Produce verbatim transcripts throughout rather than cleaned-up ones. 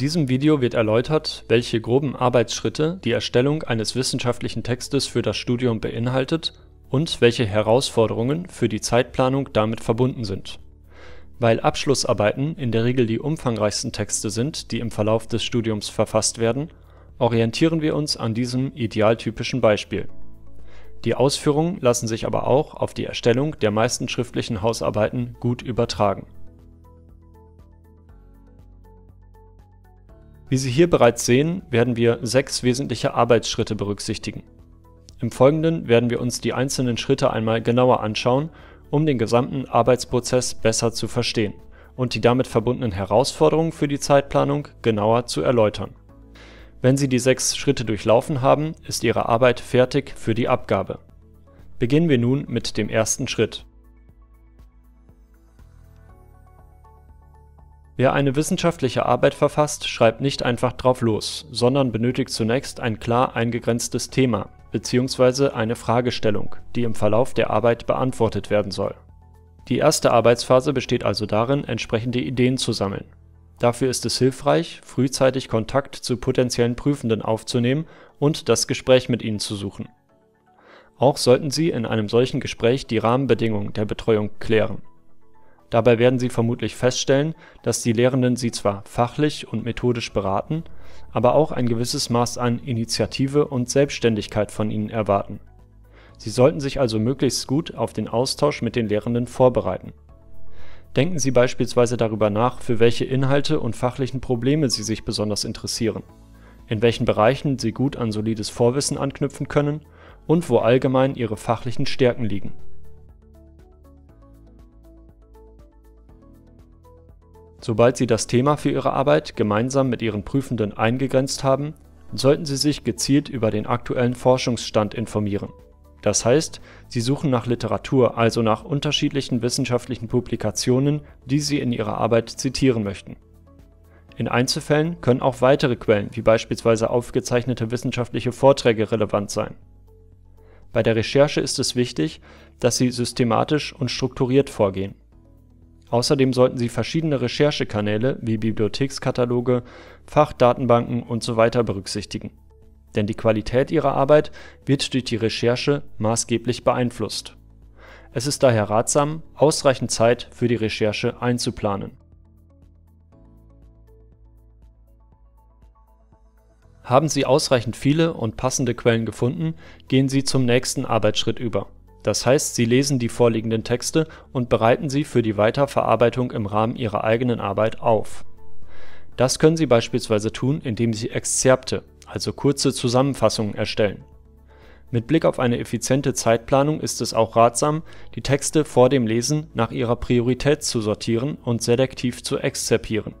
diesem Video wird erläutert, welche groben Arbeitsschritte die Erstellung eines wissenschaftlichen Textes für das Studium beinhaltet und welche Herausforderungen für die Zeitplanung damit verbunden sind. Weil Abschlussarbeiten in der Regel die umfangreichsten Texte sind, die im Verlauf des Studiums verfasst werden, orientieren wir uns an diesem idealtypischen Beispiel. Die Ausführungen lassen sich aber auch auf die Erstellung der meisten schriftlichen Hausarbeiten gut übertragen. Wie Sie hier bereits sehen, werden wir sechs wesentliche Arbeitsschritte berücksichtigen. Im Folgenden werden wir uns die einzelnen Schritte einmal genauer anschauen, um den gesamten Arbeitsprozess besser zu verstehen und die damit verbundenen Herausforderungen für die Zeitplanung genauer zu erläutern. Wenn Sie die sechs Schritte durchlaufen haben, ist Ihre Arbeit fertig für die Abgabe. Beginnen wir nun mit dem ersten Schritt. Wer eine wissenschaftliche Arbeit verfasst, schreibt nicht einfach drauf los, sondern benötigt zunächst ein klar eingegrenztes Thema bzw. eine Fragestellung, die im Verlauf der Arbeit beantwortet werden soll. Die erste Arbeitsphase besteht also darin, entsprechende Ideen zu sammeln. Dafür ist es hilfreich, frühzeitig Kontakt zu potenziellen Prüfenden aufzunehmen und das Gespräch mit ihnen zu suchen. Auch sollten Sie in einem solchen Gespräch die Rahmenbedingungen der Betreuung klären. Dabei werden Sie vermutlich feststellen, dass die Lehrenden Sie zwar fachlich und methodisch beraten, aber auch ein gewisses Maß an Initiative und Selbstständigkeit von Ihnen erwarten. Sie sollten sich also möglichst gut auf den Austausch mit den Lehrenden vorbereiten. Denken Sie beispielsweise darüber nach, für welche Inhalte und fachlichen Probleme Sie sich besonders interessieren, in welchen Bereichen Sie gut an solides Vorwissen anknüpfen können und wo allgemein Ihre fachlichen Stärken liegen. Sobald Sie das Thema für Ihre Arbeit gemeinsam mit Ihren Prüfenden eingegrenzt haben, sollten Sie sich gezielt über den aktuellen Forschungsstand informieren. Das heißt, Sie suchen nach Literatur, also nach unterschiedlichen wissenschaftlichen Publikationen, die Sie in Ihrer Arbeit zitieren möchten. In Einzelfällen können auch weitere Quellen, wie beispielsweise aufgezeichnete wissenschaftliche Vorträge, relevant sein. Bei der Recherche ist es wichtig, dass Sie systematisch und strukturiert vorgehen. Außerdem sollten Sie verschiedene Recherchekanäle wie Bibliothekskataloge, Fachdatenbanken usw. berücksichtigen. Denn die Qualität Ihrer Arbeit wird durch die Recherche maßgeblich beeinflusst. Es ist daher ratsam, ausreichend Zeit für die Recherche einzuplanen. Haben Sie ausreichend viele und passende Quellen gefunden, gehen Sie zum nächsten Arbeitsschritt über. Das heißt, Sie lesen die vorliegenden Texte und bereiten sie für die Weiterverarbeitung im Rahmen Ihrer eigenen Arbeit auf. Das können Sie beispielsweise tun, indem Sie Exzerpte, also kurze Zusammenfassungen, erstellen. Mit Blick auf eine effiziente Zeitplanung ist es auch ratsam, die Texte vor dem Lesen nach ihrer Priorität zu sortieren und selektiv zu exzerpieren.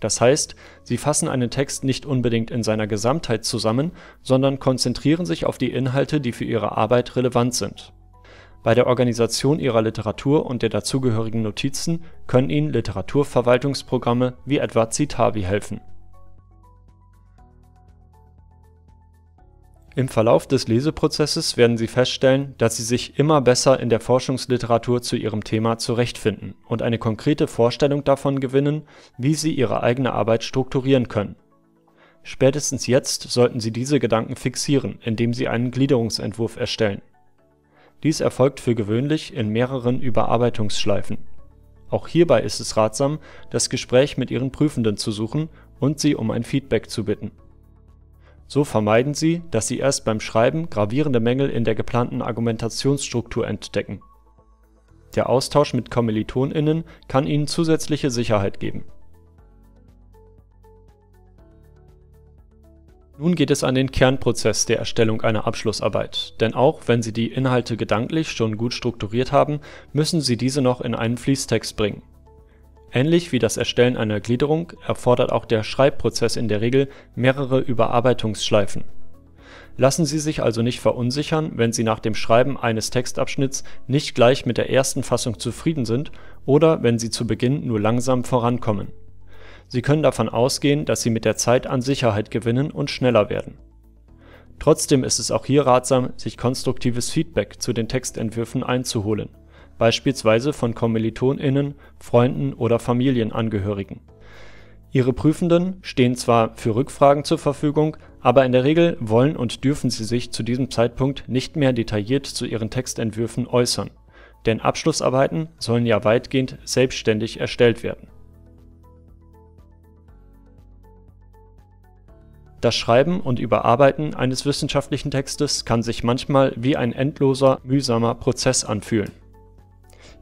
Das heißt, Sie fassen einen Text nicht unbedingt in seiner Gesamtheit zusammen, sondern konzentrieren sich auf die Inhalte, die für Ihre Arbeit relevant sind. Bei der Organisation Ihrer Literatur und der dazugehörigen Notizen können Ihnen Literaturverwaltungsprogramme wie etwa Citavi helfen. Im Verlauf des Leseprozesses werden Sie feststellen, dass Sie sich immer besser in der Forschungsliteratur zu Ihrem Thema zurechtfinden und eine konkrete Vorstellung davon gewinnen, wie Sie Ihre eigene Arbeit strukturieren können. Spätestens jetzt sollten Sie diese Gedanken fixieren, indem Sie einen Gliederungsentwurf erstellen. Dies erfolgt für gewöhnlich in mehreren Überarbeitungsschleifen. Auch hierbei ist es ratsam, das Gespräch mit Ihren Prüfenden zu suchen und sie um ein Feedback zu bitten. So vermeiden Sie, dass Sie erst beim Schreiben gravierende Mängel in der geplanten Argumentationsstruktur entdecken. Der Austausch mit KommilitonInnen kann Ihnen zusätzliche Sicherheit geben. Nun geht es an den Kernprozess der Erstellung einer Abschlussarbeit, denn auch wenn Sie die Inhalte gedanklich schon gut strukturiert haben, müssen Sie diese noch in einen Fließtext bringen. Ähnlich wie das Erstellen einer Gliederung erfordert auch der Schreibprozess in der Regel mehrere Überarbeitungsschleifen. Lassen Sie sich also nicht verunsichern, wenn Sie nach dem Schreiben eines Textabschnitts nicht gleich mit der ersten Fassung zufrieden sind oder wenn Sie zu Beginn nur langsam vorankommen. Sie können davon ausgehen, dass Sie mit der Zeit an Sicherheit gewinnen und schneller werden. Trotzdem ist es auch hier ratsam, sich konstruktives Feedback zu den Textentwürfen einzuholen, beispielsweise von KommilitonInnen, Freunden oder Familienangehörigen. Ihre Prüfenden stehen zwar für Rückfragen zur Verfügung, aber in der Regel wollen und dürfen sie sich zu diesem Zeitpunkt nicht mehr detailliert zu ihren Textentwürfen äußern, denn Abschlussarbeiten sollen ja weitgehend selbstständig erstellt werden. Das Schreiben und Überarbeiten eines wissenschaftlichen Textes kann sich manchmal wie ein endloser, mühsamer Prozess anfühlen.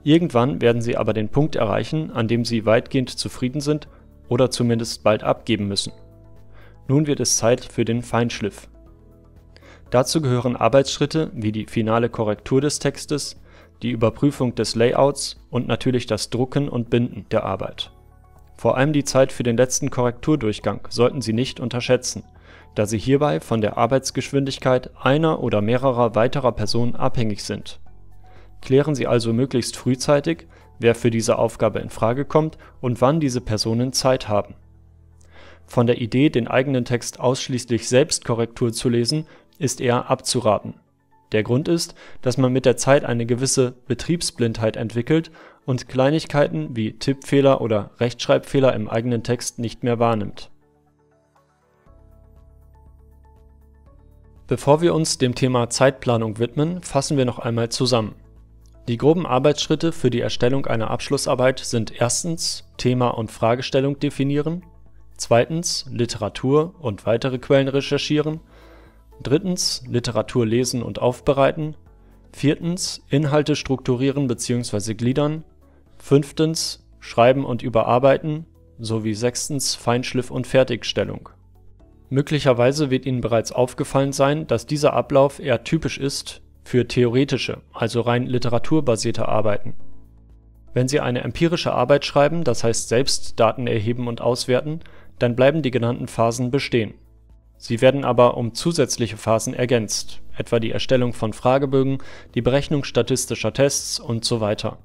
Irgendwann werden Sie aber den Punkt erreichen, an dem Sie weitgehend zufrieden sind oder zumindest bald abgeben müssen. Nun wird es Zeit für den Feinschliff. Dazu gehören Arbeitsschritte wie die finale Korrektur des Textes, die Überprüfung des Layouts und natürlich das Drucken und Binden der Arbeit. Vor allem die Zeit für den letzten Korrekturdurchgang sollten Sie nicht unterschätzen, da Sie hierbei von der Arbeitsgeschwindigkeit einer oder mehrerer weiterer Personen abhängig sind. Klären Sie also möglichst frühzeitig, wer für diese Aufgabe in Frage kommt und wann diese Personen Zeit haben. Von der Idee, den eigenen Text ausschließlich selbst Korrektur zu lesen, ist eher abzuraten. Der Grund ist, dass man mit der Zeit eine gewisse Betriebsblindheit entwickelt und Kleinigkeiten wie Tippfehler oder Rechtschreibfehler im eigenen Text nicht mehr wahrnimmt. Bevor wir uns dem Thema Zeitplanung widmen, fassen wir noch einmal zusammen. Die groben Arbeitsschritte für die Erstellung einer Abschlussarbeit sind erstens Thema und Fragestellung definieren, zweitens Literatur und weitere Quellen recherchieren, drittens Literatur lesen und aufbereiten, viertens Inhalte strukturieren bzw. gliedern, fünftens Schreiben und Überarbeiten sowie sechstens Feinschliff und Fertigstellung. Möglicherweise wird Ihnen bereits aufgefallen sein, dass dieser Ablauf eher typisch ist für theoretische, also rein literaturbasierte Arbeiten. Wenn Sie eine empirische Arbeit schreiben, das heißt selbst Daten erheben und auswerten, dann bleiben die genannten Phasen bestehen. Sie werden aber um zusätzliche Phasen ergänzt, etwa die Erstellung von Fragebögen, die Berechnung statistischer Tests und so weiter.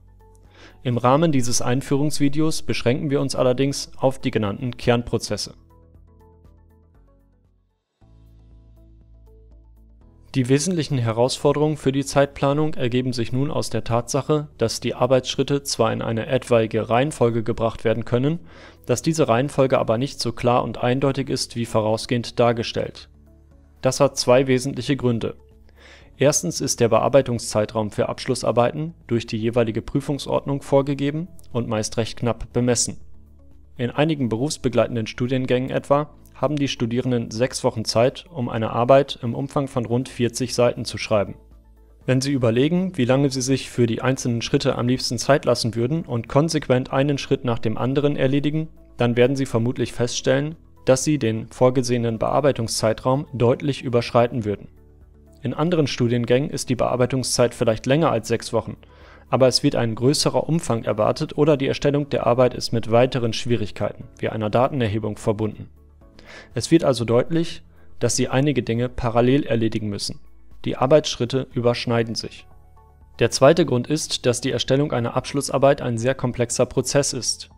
Im Rahmen dieses Einführungsvideos beschränken wir uns allerdings auf die genannten Kernprozesse. Die wesentlichen Herausforderungen für die Zeitplanung ergeben sich nun aus der Tatsache, dass die Arbeitsschritte zwar in eine etwaige Reihenfolge gebracht werden können, dass diese Reihenfolge aber nicht so klar und eindeutig ist wie vorausgehend dargestellt. Das hat zwei wesentliche Gründe. Erstens ist der Bearbeitungszeitraum für Abschlussarbeiten durch die jeweilige Prüfungsordnung vorgegeben und meist recht knapp bemessen. In einigen berufsbegleitenden Studiengängen etwa haben die Studierenden sechs Wochen Zeit, um eine Arbeit im Umfang von rund vierzig Seiten zu schreiben. Wenn Sie überlegen, wie lange Sie sich für die einzelnen Schritte am liebsten Zeit lassen würden und konsequent einen Schritt nach dem anderen erledigen, dann werden Sie vermutlich feststellen, dass Sie den vorgesehenen Bearbeitungszeitraum deutlich überschreiten würden. In anderen Studiengängen ist die Bearbeitungszeit vielleicht länger als sechs Wochen, aber es wird ein größerer Umfang erwartet oder die Erstellung der Arbeit ist mit weiteren Schwierigkeiten, wie einer Datenerhebung, verbunden. Es wird also deutlich, dass Sie einige Dinge parallel erledigen müssen. Die Arbeitsschritte überschneiden sich. Der zweite Grund ist, dass die Erstellung einer Abschlussarbeit ein sehr komplexer Prozess ist.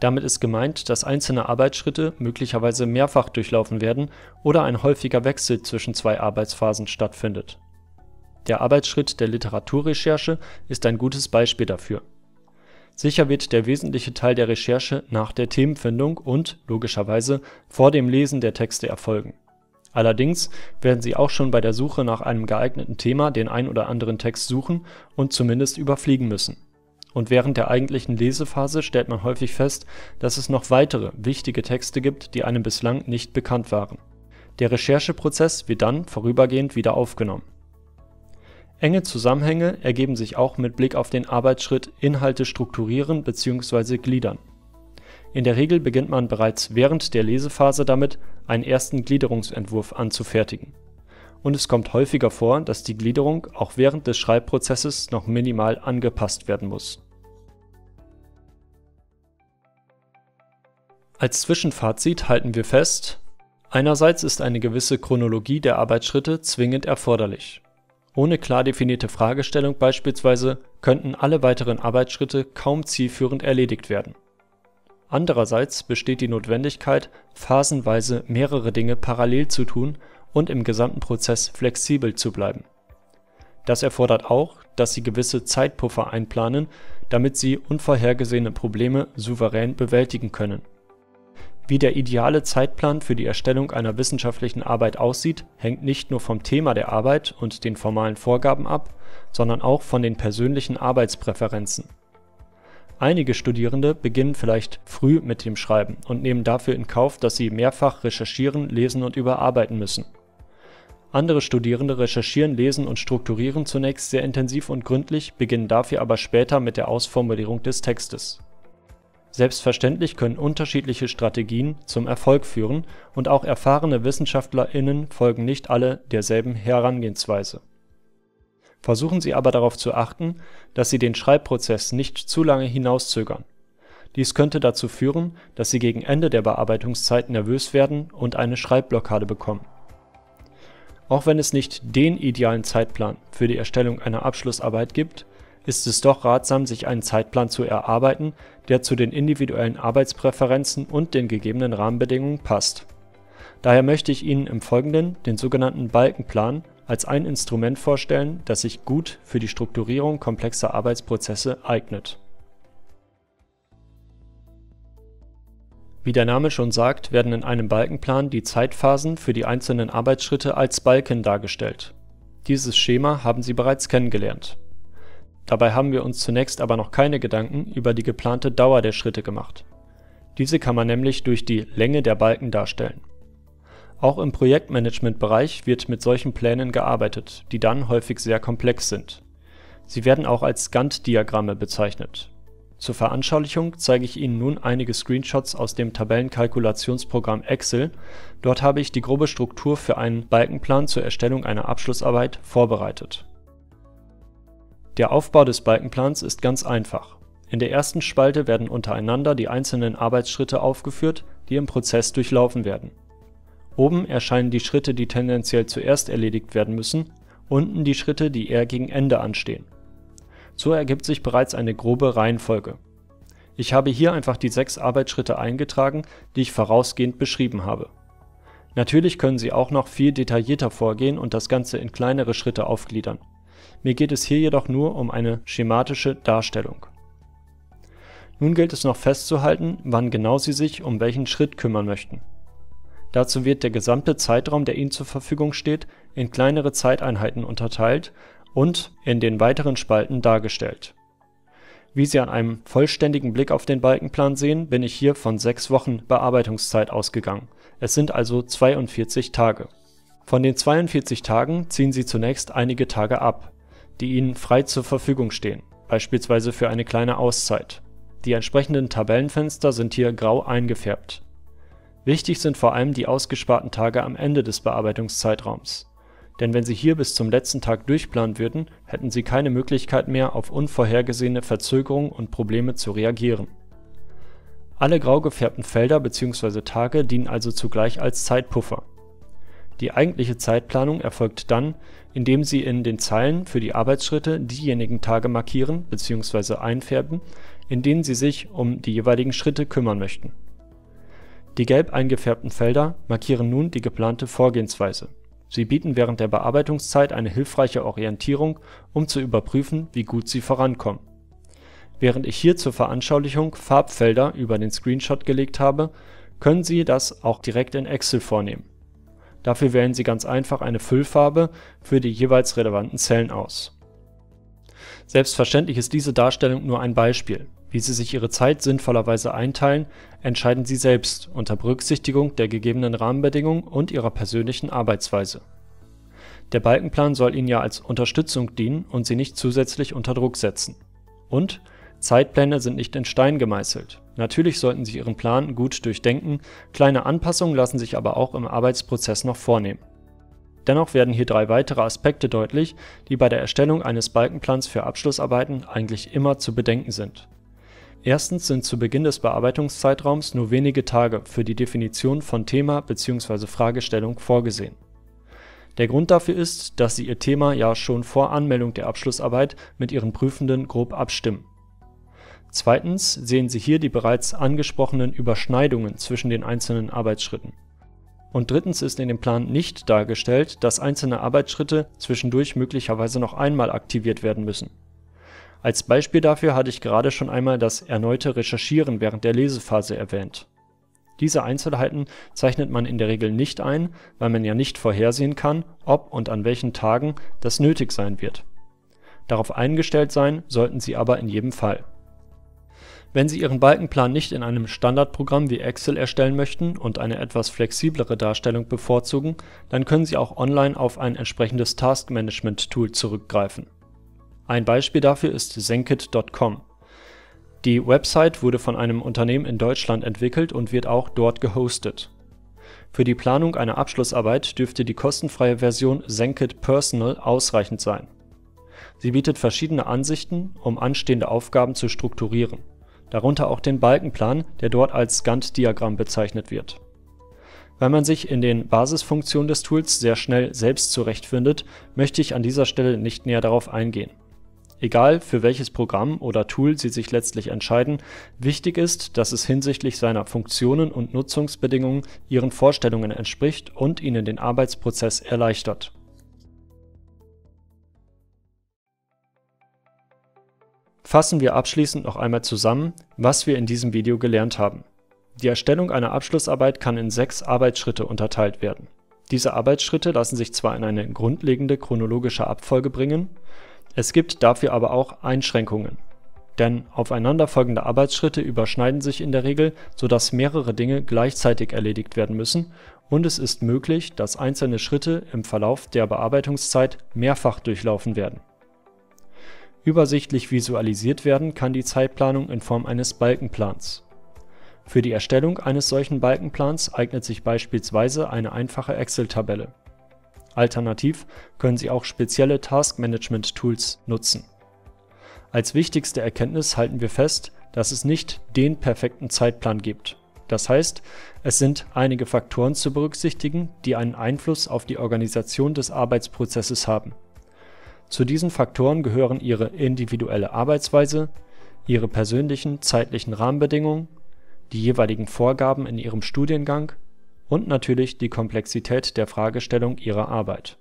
Damit ist gemeint, dass einzelne Arbeitsschritte möglicherweise mehrfach durchlaufen werden oder ein häufiger Wechsel zwischen zwei Arbeitsphasen stattfindet. Der Arbeitsschritt der Literaturrecherche ist ein gutes Beispiel dafür. Sicher wird der wesentliche Teil der Recherche nach der Themenfindung und, logischerweise, vor dem Lesen der Texte erfolgen. Allerdings werden Sie auch schon bei der Suche nach einem geeigneten Thema den ein oder anderen Text suchen und zumindest überfliegen müssen. Und während der eigentlichen Lesephase stellt man häufig fest, dass es noch weitere wichtige Texte gibt, die einem bislang nicht bekannt waren. Der Rechercheprozess wird dann vorübergehend wieder aufgenommen. Enge Zusammenhänge ergeben sich auch mit Blick auf den Arbeitsschritt Inhalte strukturieren bzw. gliedern. In der Regel beginnt man bereits während der Lesephase damit, einen ersten Gliederungsentwurf anzufertigen. Und es kommt häufiger vor, dass die Gliederung auch während des Schreibprozesses noch minimal angepasst werden muss. Als Zwischenfazit halten wir fest: Einerseits ist eine gewisse Chronologie der Arbeitsschritte zwingend erforderlich. Ohne klar definierte Fragestellung beispielsweise könnten alle weiteren Arbeitsschritte kaum zielführend erledigt werden. Andererseits besteht die Notwendigkeit, phasenweise mehrere Dinge parallel zu tun und im gesamten Prozess flexibel zu bleiben. Das erfordert auch, dass Sie gewisse Zeitpuffer einplanen, damit Sie unvorhergesehene Probleme souverän bewältigen können. Wie der ideale Zeitplan für die Erstellung einer wissenschaftlichen Arbeit aussieht, hängt nicht nur vom Thema der Arbeit und den formalen Vorgaben ab, sondern auch von den persönlichen Arbeitspräferenzen. Einige Studierende beginnen vielleicht früh mit dem Schreiben und nehmen dafür in Kauf, dass sie mehrfach recherchieren, lesen und überarbeiten müssen. Andere Studierende recherchieren, lesen und strukturieren zunächst sehr intensiv und gründlich, beginnen dafür aber später mit der Ausformulierung des Textes. Selbstverständlich können unterschiedliche Strategien zum Erfolg führen und auch erfahrene WissenschaftlerInnen folgen nicht alle derselben Herangehensweise. Versuchen Sie aber darauf zu achten, dass Sie den Schreibprozess nicht zu lange hinauszögern. Dies könnte dazu führen, dass Sie gegen Ende der Bearbeitungszeit nervös werden und eine Schreibblockade bekommen. Auch wenn es nicht den idealen Zeitplan für die Erstellung einer Abschlussarbeit gibt, ist es doch ratsam, sich einen Zeitplan zu erarbeiten, der zu den individuellen Arbeitspräferenzen und den gegebenen Rahmenbedingungen passt. Daher möchte ich Ihnen im Folgenden den sogenannten Balkenplan als ein Instrument vorstellen, das sich gut für die Strukturierung komplexer Arbeitsprozesse eignet. Wie der Name schon sagt, werden in einem Balkenplan die Zeitphasen für die einzelnen Arbeitsschritte als Balken dargestellt. Dieses Schema haben Sie bereits kennengelernt. Dabei haben wir uns zunächst aber noch keine Gedanken über die geplante Dauer der Schritte gemacht. Diese kann man nämlich durch die Länge der Balken darstellen. Auch im Projektmanagement-Bereich wird mit solchen Plänen gearbeitet, die dann häufig sehr komplex sind. Sie werden auch als Gantt-Diagramme bezeichnet. Zur Veranschaulichung zeige ich Ihnen nun einige Screenshots aus dem Tabellenkalkulationsprogramm Excel. Dort habe ich die grobe Struktur für einen Balkenplan zur Erstellung einer Abschlussarbeit vorbereitet. Der Aufbau des Balkenplans ist ganz einfach. In der ersten Spalte werden untereinander die einzelnen Arbeitsschritte aufgeführt, die im Prozess durchlaufen werden. Oben erscheinen die Schritte, die tendenziell zuerst erledigt werden müssen, unten die Schritte, die eher gegen Ende anstehen. So ergibt sich bereits eine grobe Reihenfolge. Ich habe hier einfach die sechs Arbeitsschritte eingetragen, die ich vorausgehend beschrieben habe. Natürlich können Sie auch noch viel detaillierter vorgehen und das Ganze in kleinere Schritte aufgliedern. Mir geht es hier jedoch nur um eine schematische Darstellung. Nun gilt es noch festzuhalten, wann genau Sie sich um welchen Schritt kümmern möchten. Dazu wird der gesamte Zeitraum, der Ihnen zur Verfügung steht, in kleinere Zeiteinheiten unterteilt und in den weiteren Spalten dargestellt. Wie Sie an einem vollständigen Blick auf den Balkenplan sehen, bin ich hier von sechs Wochen Bearbeitungszeit ausgegangen. Es sind also zweiundvierzig Tage. Von den zweiundvierzig Tagen ziehen Sie zunächst einige Tage ab, die Ihnen frei zur Verfügung stehen, beispielsweise für eine kleine Auszeit. Die entsprechenden Tabellenfenster sind hier grau eingefärbt. Wichtig sind vor allem die ausgesparten Tage am Ende des Bearbeitungszeitraums. Denn wenn Sie hier bis zum letzten Tag durchplanen würden, hätten Sie keine Möglichkeit mehr, auf unvorhergesehene Verzögerungen und Probleme zu reagieren. Alle grau gefärbten Felder bzw. Tage dienen also zugleich als Zeitpuffer. Die eigentliche Zeitplanung erfolgt dann, indem Sie in den Zeilen für die Arbeitsschritte diejenigen Tage markieren bzw. einfärben, in denen Sie sich um die jeweiligen Schritte kümmern möchten. Die gelb eingefärbten Felder markieren nun die geplante Vorgehensweise. Sie bieten während der Bearbeitungszeit eine hilfreiche Orientierung, um zu überprüfen, wie gut Sie vorankommen. Während ich hier zur Veranschaulichung Farbfelder über den Screenshot gelegt habe, können Sie das auch direkt in Excel vornehmen. Dafür wählen Sie ganz einfach eine Füllfarbe für die jeweils relevanten Zellen aus. Selbstverständlich ist diese Darstellung nur ein Beispiel. Wie Sie sich Ihre Zeit sinnvollerweise einteilen, entscheiden Sie selbst unter Berücksichtigung der gegebenen Rahmenbedingungen und Ihrer persönlichen Arbeitsweise. Der Balkenplan soll Ihnen ja als Unterstützung dienen und Sie nicht zusätzlich unter Druck setzen. Und Zeitpläne sind nicht in Stein gemeißelt. Natürlich sollten Sie Ihren Plan gut durchdenken, kleine Anpassungen lassen sich aber auch im Arbeitsprozess noch vornehmen. Dennoch werden hier drei weitere Aspekte deutlich, die bei der Erstellung eines Balkenplans für Abschlussarbeiten eigentlich immer zu bedenken sind. Erstens sind zu Beginn des Bearbeitungszeitraums nur wenige Tage für die Definition von Thema bzw. Fragestellung vorgesehen. Der Grund dafür ist, dass Sie Ihr Thema ja schon vor Anmeldung der Abschlussarbeit mit Ihren Prüfenden grob abstimmen. Zweitens sehen Sie hier die bereits angesprochenen Überschneidungen zwischen den einzelnen Arbeitsschritten. Und drittens ist in dem Plan nicht dargestellt, dass einzelne Arbeitsschritte zwischendurch möglicherweise noch einmal aktiviert werden müssen. Als Beispiel dafür hatte ich gerade schon einmal das erneute Recherchieren während der Lesephase erwähnt. Diese Einzelheiten zeichnet man in der Regel nicht ein, weil man ja nicht vorhersehen kann, ob und an welchen Tagen das nötig sein wird. Darauf eingestellt sein sollten Sie aber in jedem Fall. Wenn Sie Ihren Balkenplan nicht in einem Standardprogramm wie Excel erstellen möchten und eine etwas flexiblere Darstellung bevorzugen, dann können Sie auch online auf ein entsprechendes Task-Management-Tool zurückgreifen. Ein Beispiel dafür ist Zenkit Punkt com. Die Website wurde von einem Unternehmen in Deutschland entwickelt und wird auch dort gehostet. Für die Planung einer Abschlussarbeit dürfte die kostenfreie Version Zenkit Personal ausreichend sein. Sie bietet verschiedene Ansichten, um anstehende Aufgaben zu strukturieren, darunter auch den Balkenplan, der dort als Gantt-Diagramm bezeichnet wird. Weil man sich in den Basisfunktionen des Tools sehr schnell selbst zurechtfindet, möchte ich an dieser Stelle nicht näher darauf eingehen. Egal, für welches Programm oder Tool Sie sich letztlich entscheiden, wichtig ist, dass es hinsichtlich seiner Funktionen und Nutzungsbedingungen Ihren Vorstellungen entspricht und Ihnen den Arbeitsprozess erleichtert. Fassen wir abschließend noch einmal zusammen, was wir in diesem Video gelernt haben. Die Erstellung einer Abschlussarbeit kann in sechs Arbeitsschritte unterteilt werden. Diese Arbeitsschritte lassen sich zwar in eine grundlegende chronologische Abfolge bringen, es gibt dafür aber auch Einschränkungen, denn aufeinanderfolgende Arbeitsschritte überschneiden sich in der Regel, sodass mehrere Dinge gleichzeitig erledigt werden müssen und es ist möglich, dass einzelne Schritte im Verlauf der Bearbeitungszeit mehrfach durchlaufen werden. Übersichtlich visualisiert werden kann die Zeitplanung in Form eines Balkenplans. Für die Erstellung eines solchen Balkenplans eignet sich beispielsweise eine einfache Excel-Tabelle. Alternativ können Sie auch spezielle Task-Management-Tools nutzen. Als wichtigste Erkenntnis halten wir fest, dass es nicht den perfekten Zeitplan gibt. Das heißt, es sind einige Faktoren zu berücksichtigen, die einen Einfluss auf die Organisation des Arbeitsprozesses haben. Zu diesen Faktoren gehören Ihre individuelle Arbeitsweise, Ihre persönlichen zeitlichen Rahmenbedingungen, die jeweiligen Vorgaben in Ihrem Studiengang und natürlich die Komplexität der Fragestellung Ihrer Arbeit.